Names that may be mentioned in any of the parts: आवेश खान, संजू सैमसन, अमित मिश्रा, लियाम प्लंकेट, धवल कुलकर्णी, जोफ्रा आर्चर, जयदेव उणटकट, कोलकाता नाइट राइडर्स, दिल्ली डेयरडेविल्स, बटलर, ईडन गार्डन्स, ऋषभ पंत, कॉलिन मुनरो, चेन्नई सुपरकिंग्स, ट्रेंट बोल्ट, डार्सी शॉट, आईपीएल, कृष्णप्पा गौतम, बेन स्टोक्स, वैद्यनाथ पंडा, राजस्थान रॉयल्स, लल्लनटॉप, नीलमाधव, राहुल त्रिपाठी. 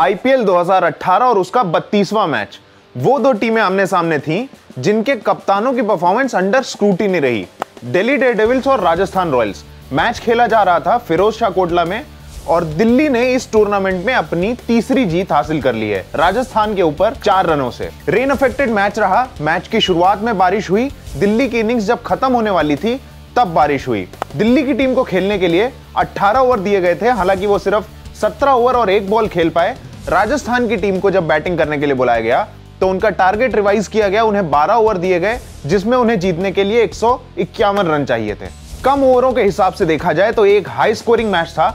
आईपीएल 2018 और उसका 32वां मैच, वो दो टीमें आमने सामने थीं जिनके कप्तानों की परफॉर्मेंस अंडर स्क्रूटिनी रही। दिल्ली डेयरडेविल्स और राजस्थान रॉयल्स। मैच खेला जा रहा था फिरोजशाह कोटला में और दिल्ली ने इस टूर्नामेंट में अपनी तीसरी जीत हासिल कर ली है राजस्थान के ऊपर 4 रनों से। रेन अफेक्टेड मैच रहा। मैच की शुरुआत में बारिश हुई। दिल्ली की इनिंग्स जब खत्म होने वाली थी तब बारिश हुई। दिल्ली की टीम को खेलने के लिए 18 ओवर दिए गए थे, हालांकि वो सिर्फ 17 ओवर और 1 बॉल खेल पाए। राजस्थान की टीम को जब बैटिंग करने के लिए बुलाया गया तो उनका टारगेट रिवाइज किया गया। उन्हें 12 ओवर दिए गए जिसमें उन्हें जीतने के लिए 151 रन चाहिए थे। कम ओवरों के हिसाब से देखा जाए तो एक हाई स्कोरिंग मैच था।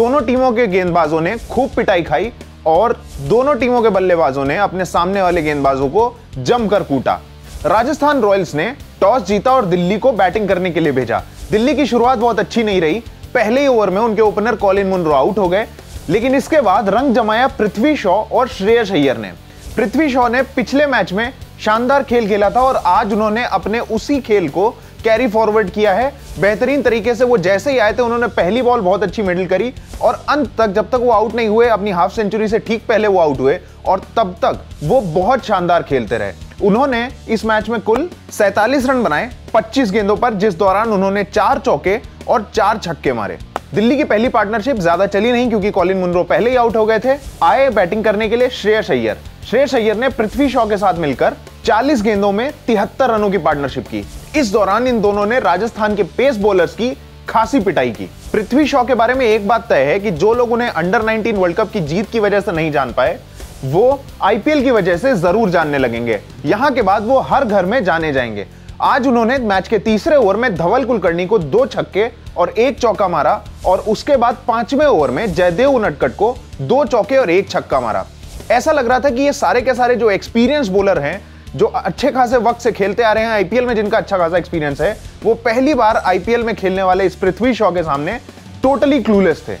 दोनों टीमों के गेंदबाजों ने खूब पिटाई खाई और दोनों टीमों के बल्लेबाजों ने अपने सामने वाले गेंदबाजों को जमकर कूटा। राजस्थान रॉयल्स ने टॉस जीता और दिल्ली को बैटिंग करने के लिए भेजा। दिल्ली की शुरुआत बहुत अच्छी नहीं रही। पहले ही ओवर में उनके ओपनर कॉलिन मुनरो आउट हो गए, लेकिन इसके बाद रंग जमाया पृथ्वी शॉ और श्रेयस अय्यर ने। पृथ्वी शॉ ने पिछले मैच में शानदार खेल खेला था और आज उन्होंने अपने उसी खेल को कैरी फॉरवर्ड किया है बेहतरीन तरीके से। वो जैसे ही आए थे उन्होंने पहली बॉल बहुत अच्छी मिडिल करी और अंत तक जब तक वो आउट नहीं हुए, अपनी हाफ सेंचुरी से ठीक पहले वो आउट हुए और तब तक वो बहुत शानदार खेलते रहे। उन्होंने इस मैच में कुल 47 रन बनाए 25 गेंदों पर, जिस दौरान उन्होंने 4 चौके और 4 छक्के मारे। दिल्ली की पहली पार्टनरशिप ज्यादा चली नहीं क्योंकि कॉलिन मुनरो पहले ही आउट हो गए थे। आए बैटिंग करने के लिए श्रेयस अय्यर। श्रेयस अय्यर ने पृथ्वी शॉ के साथ मिलकर 40 गेंदों में 73 रनों की पार्टनरशिप की। इस दौरान इन दोनों ने राजस्थान के पेस बॉलर्स की खासी पिटाई की। पृथ्वी शॉ के बारे में एक बात तय है कि जो लोग उन्हें अंडर 19 वर्ल्ड कप की जीत की वजह से नहीं जान पाए, वो आईपीएल की वजह से जरूर जानने लगेंगे। यहां के बाद वो हर घर में जाने जाएंगे। आज उन्होंने मैच के तीसरे ओवर में धवल कुलकर्णी को 2 छक्के और 1 चौका मारा और उसके बाद 5वें ओवर में जयदेव उणटकट को 2 चौके और 1 छक्का मारा। ऐसा लग रहा था कि ये सारे के सारे जो एक्सपीरियंस बॉलर हैं, जो अच्छे खासे वक्त से खेलते आ रहे हैं आईपीएल में, जिनका अच्छा खासा एक्सपीरियंस है, वो पहली बार आईपीएल में खेलने वाले इस पृथ्वी शॉ के सामने टोटली क्लूलेस थे।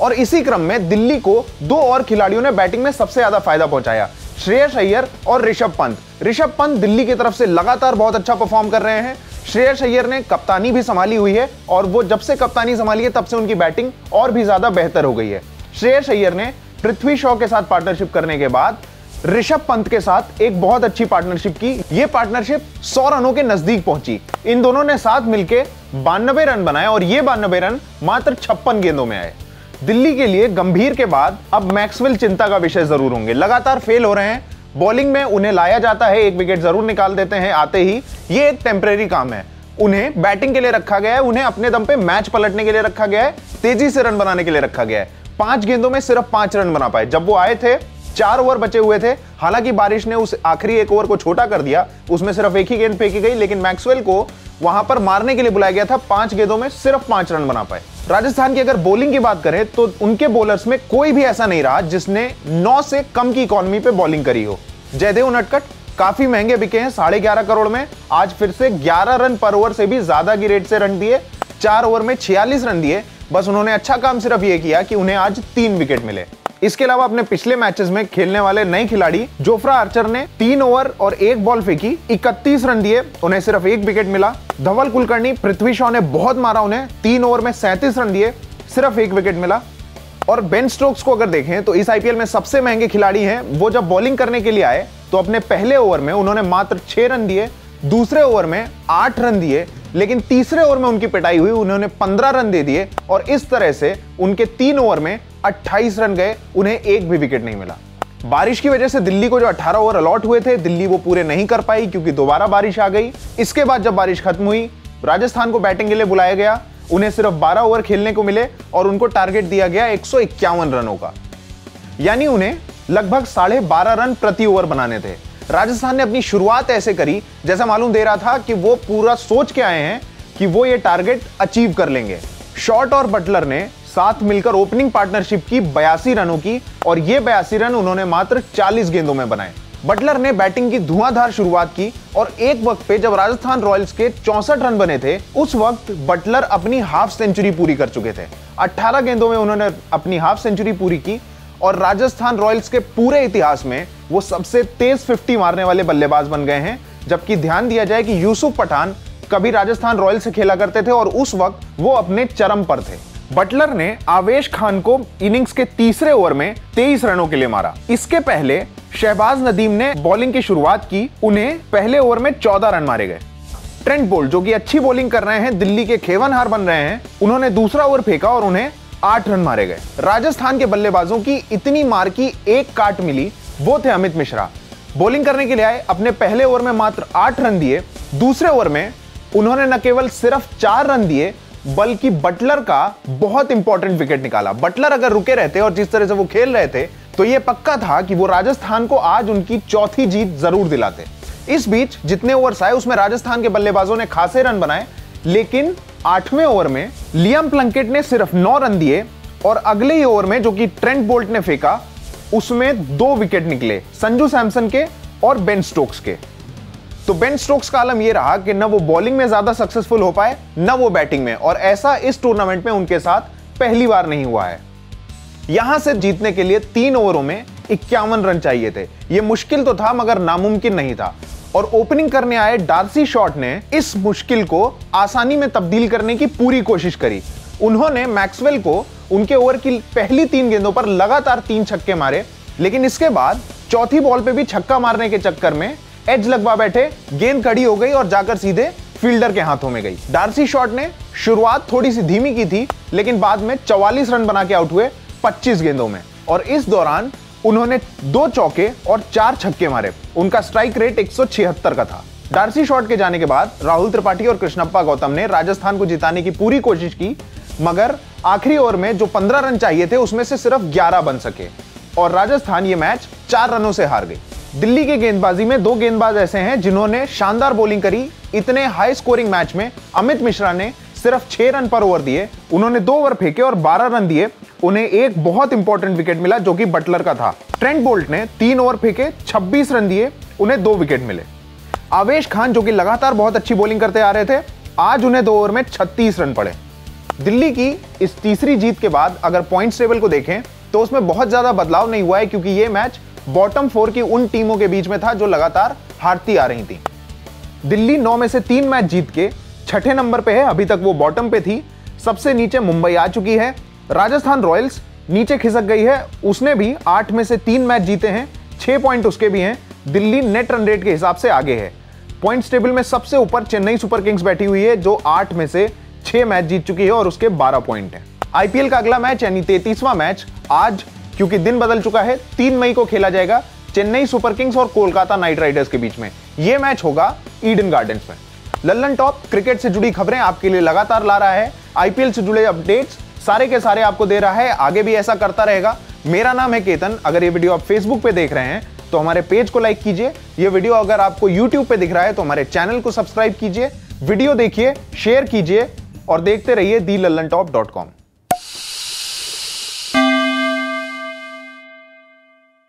और इसी क्रम में दिल्ली को 2 और खिलाड़ियों ने बैटिंग में सबसे ज्यादा फायदा पहुंचाया, श्रेयस अय्यर और ऋषभ पंत। ऋषभ पंत दिल्ली की तरफ से लगातार बहुत अच्छा परफॉर्म कर रहे हैं। श्रेयस अय्यर ने कप्तानी भी संभाली हुई है और वो जब से कप्तानी संभाली है तब से उनकी बैटिंग और भी ज्यादा बेहतर हो गई है। श्रेयस अय्यर ने पृथ्वी शॉ के साथ पार्टनरशिप करने के बाद ऋषभ पंत के साथ एक बहुत अच्छी पार्टनरशिप की। यह पार्टनरशिप 100 रनों के नजदीक पहुंची। इन दोनों ने साथ मिलकर 92 रन बनाए और ये 92 रन मात्र 56 गेंदों में आए। दिल्ली के लिए गंभीर के बाद अब मैक्सवेल चिंता का विषय जरूर होंगे। लगातार फेल हो रहे हैं बॉलिंग में, उन्हें लाया जाता है, 1 विकेट जरूर निकाल देते हैं आते ही। ये एक टेम्परेरी काम है। उन्हें बैटिंग के लिए रखा गया है, उन्हें अपने दम पे मैच पलटने के लिए रखा गया है, तेजी से रन बनाने के लिए रखा गया है। 5 गेंदों में सिर्फ 5 रन बना पाए। जब वो आए थे 4 ओवर बचे हुए थे, हालांकि बारिश ने उस आखिरी 1 ओवर को छोटा कर दिया, उसमें सिर्फ 1 ही गेंद फेंकी गई, लेकिन मैक्सवेल को वहां पर मारने के लिए बुलाया गया था। 5 गेंदों में सिर्फ 5 रन बना पाए। राजस्थान की अगर बॉलिंग की बात करें तो उनके बॉलर्स में कोई भी ऐसा नहीं रहा जिसने 9 से कम की इकोनॉमी पे बॉलिंग करी हो। जयदेव उणटकट काफी महंगे बिके हैं 11.5 करोड़ में। आज फिर से 11 रन पर ओवर से भी ज्यादा की रेट से रन दिए। 4 ओवर में 46 रन दिए। बस उन्होंने अच्छा काम सिर्फ ये किया कि उन्हें आज 3 विकेट मिले। इसके अलावा अपने पिछले मैचेस में खेलने वाले नए खिलाड़ी जोफ्रा आर्चर ने 3 ओवर और 1 बॉल फेंकी, 31 रन दिए, उन्हें सिर्फ 1 विकेट मिला। धवल कुलकर्णी, पृथ्वी शॉ ने बहुत मारा उन्हें, 3 ओवर में 37 रन दिए, सिर्फ 1 विकेट मिला। और बेन स्टोक्स को अगर देखें तो इस आईपीएल में सबसे महंगे खिलाड़ी हैं। वो जब बॉलिंग करने के लिए आए तो अपने पहले ओवर में उन्होंने मात्र 6 रन दिए, दूसरे ओवर में 8 रन दिए, लेकिन तीसरे ओवर में उनकी पिटाई हुई, उन्होंने 15 रन दे दिए और इस तरह से उनके 3 ओवर में 28 रन गए, उन्हें 1 भी विकेट नहीं मिला। बारिश की वजह से दिल्ली को जो 18 ओवर अलॉट हुए थे, दिल्ली वो पूरे नहीं कर पाई क्योंकि दोबारा बारिश आ गई। इसके बाद जब बारिश खत्म हुई, राजस्थान को बैटिंग के लिए बुलाया गया, उन्हें सिर्फ 12 ओवर खेलने को मिले और उनको टारगेट दिया गया 151 रनों का, यानी उन्हें लगभग 12.5 रन प्रति ओवर बनाने थे। राजस्थान ने अपनी शुरुआत ऐसे करी जैसा मालूम दे रहा था कि वो पूरा सोच के आए हैं कि वो ये टारगेट अचीव कर लेंगे। शॉट और बटलर ने साथ मिलकर ओपनिंग पार्टनरशिप की 82 रनों की और ये 82 रन उन्होंने मात्र 40 गेंदों में बनाए। बटलर ने बैटिंग की धुआंधार शुरुआत की और एक वक्त पे जब राजस्थान रॉयल्स के 64 रन बने थे, उस वक्त बटलर अपनी हाफ सेंचुरी पूरी कर चुके थे। 18 गेंदों में उन्होंने अपनी हाफ सेंचुरी पूरी की और राजस्थान रॉयल्स के पूरे इतिहास में वो सबसे तेज 50 मारने वाले बल्लेबाज बन गए हैं। जबकि ध्यान दिया जाए कि यूसुफ पठान कभी राजस्थान रॉयल्स से खेला करते थे और उस वक्त वो अपने चरम पर थे। बटलर ने आवेश खान को इनिंग्स के तीसरे ओवर में 23 रनों के लिए मारा। इसके पहले शहबाज नदीम ने बॉलिंग की शुरुआत की, उन्हें पहले ओवर में 14 रन मारे गए। ट्रेंट बोल्ट जो कि अच्छी बॉलिंग कर रहे हैं, दिल्ली के खेवनहार बन रहे हैं, उन्होंने दूसरा ओवर फेंका और उन्हें 8 रन मारे गए। राजस्थान के बल्लेबाजों की इतनी मार की एक काट मिली, वो थे अमित मिश्रा। बॉलिंग करने के लिए आए, अपने पहले ओवर में मात्र 8 रन दिए। दूसरे ओवर में उन्होंने न केवल सिर्फ 4 रन दिए बल्कि बटलर का बहुत इंपॉर्टेंट विकेट निकाला। बटलर अगर रुके रहते और जिस तरह से वो खेल रहे थे तो ये पक्का था कि वो राजस्थान को आज उनकी चौथी जीत जरूर दिलाते। इस बीच जितने ओवर्स आए उसमें राजस्थान के बल्लेबाजों ने खासे रन बनाए, लेकिन 8वें ओवर में लियाम प्लंकेट ने सिर्फ 9 रन दिए और अगले ही ओवर में जो कि ट्रेंट बोल्ट ने फेंका उसमें 2 विकेट निकले, संजू सैमसन के और बेन स्टोक्स के। तो बेन स्टोक्स का आलम यह रहा कि न वो बॉलिंग में ज्यादा सक्सेसफुल हो पाए न वो बैटिंग में, और ऐसा इस टूर्नामेंट में उनके साथ पहली बार नहीं हुआ है। यहां से जीतने के लिए 3 ओवरों में 51 रन चाहिए थे। यह मुश्किल तो था मगर नामुमकिन नहीं था, और ओपनिंग करने आए डार्सी शॉट ने इस मुश्किल को आसानी में तब्दील करने की पूरी कोशिश करी। उन्होंने मैक्सवेल को उनके ओवर की पहली 3 गेंदों पर लगातार 3 छक्के मारे, लेकिन इसके बाद चौथी बॉल पे भी छक्का मारने के चक्कर में एज लगवा बैठे, गेंद खड़ी हो गई और जाकर सीधे फील्डर के हाथों में गई। डार्सी शॉट ने शुरुआत थोड़ी सी धीमी की थी लेकिन बाद में 44 रन बना के आउट हुए 25 गेंदों में, और इस दौरान उन्होंने 2 चौके और 4 छक्के मारे। उनका स्ट्राइक रेट 176 का था। डार्सी शॉट के जाने के बाद राहुल त्रिपाठी और कृष्णप्पा गौतम ने राजस्थान को जिताने की पूरी कोशिश की, मगर आखिरी ओवर में जो 15 रन चाहिए थे उसमें से सिर्फ 11 बन सके और राजस्थान ये मैच 4 रनों से हार गई। दिल्ली के गेंदबाजी में 2 गेंदबाज ऐसे हैं जिन्होंने शानदार बॉलिंग करी। इतने हाई स्कोरिंग मैच में अमित मिश्रा ने सिर्फ 6 रन पर ओवर दिए, उन्होंने 2 ओवर फेंके और 12 रन दिए। उन्हें एक बहुत इंपॉर्टेंट विकेट मिला जो कि बटलर का था। ट्रेंट बोल्ट ने 3 ओवर फेंके, 26 रन दिए, उन्हें 2 विकेट मिले। आवेश खान जो कि लगातार बहुत अच्छी बॉलिंग करते आ रहे थे, आज उन्हें 2 ओवर में 36 रन पड़े। दिल्ली की इस तीसरी जीत के बाद अगर पॉइंट्स टेबल को देखें तो उसमें बहुत ज्यादा बदलाव नहीं हुआ है, क्योंकि यह मैच बॉटम 4 की उन टीमों के बीच में था जो लगातार हारती आ रही थी। दिल्ली 9 में से 3 मैच जीत के 6ठे नंबर पे है, अभी तक वो बॉटम पे थी। सबसे नीचे मुंबई आ चुकी है। राजस्थान रॉयल्स नीचे खिसक गई है, उसने भी 8 में से 3 मैच जीते हैं, 6 पॉइंट उसके भी हैं। दिल्ली नेट रन रेट के हिसाब से आगे है। पॉइंट्स टेबल में सबसे ऊपर चेन्नई सुपरकिंग्स बैठी हुई है जो 8 में से 6 मैच जीत चुकी है और उसके 12 पॉइंट हैं। आईपीएल का अगला मैच यानी 33वां मैच आज, क्योंकि दिन बदल चुका है, 3 मई को खेला जाएगा चेन्नई सुपरकिंग्स और कोलकाता नाइट राइडर्स के बीच में। यह मैच होगा ईडन गार्डन्स में। लल्लनटॉप क्रिकेट से जुड़ी खबरें आपके लिए लगातार ला रहा है, आईपीएल से जुड़े अपडेट्स सारे के सारे आपको दे रहा है, आगे भी ऐसा करता रहेगा। मेरा नाम है केतन। अगर ये वीडियो आप फेसबुक पे देख रहे हैं तो हमारे पेज को लाइक कीजिए। ये वीडियो अगर आपको यूट्यूब पे दिख रहा है तो हमारे चैनल को सब्सक्राइब कीजिए। वीडियो देखिए, शेयर कीजिए और देखते रहिए dillalnatop.com।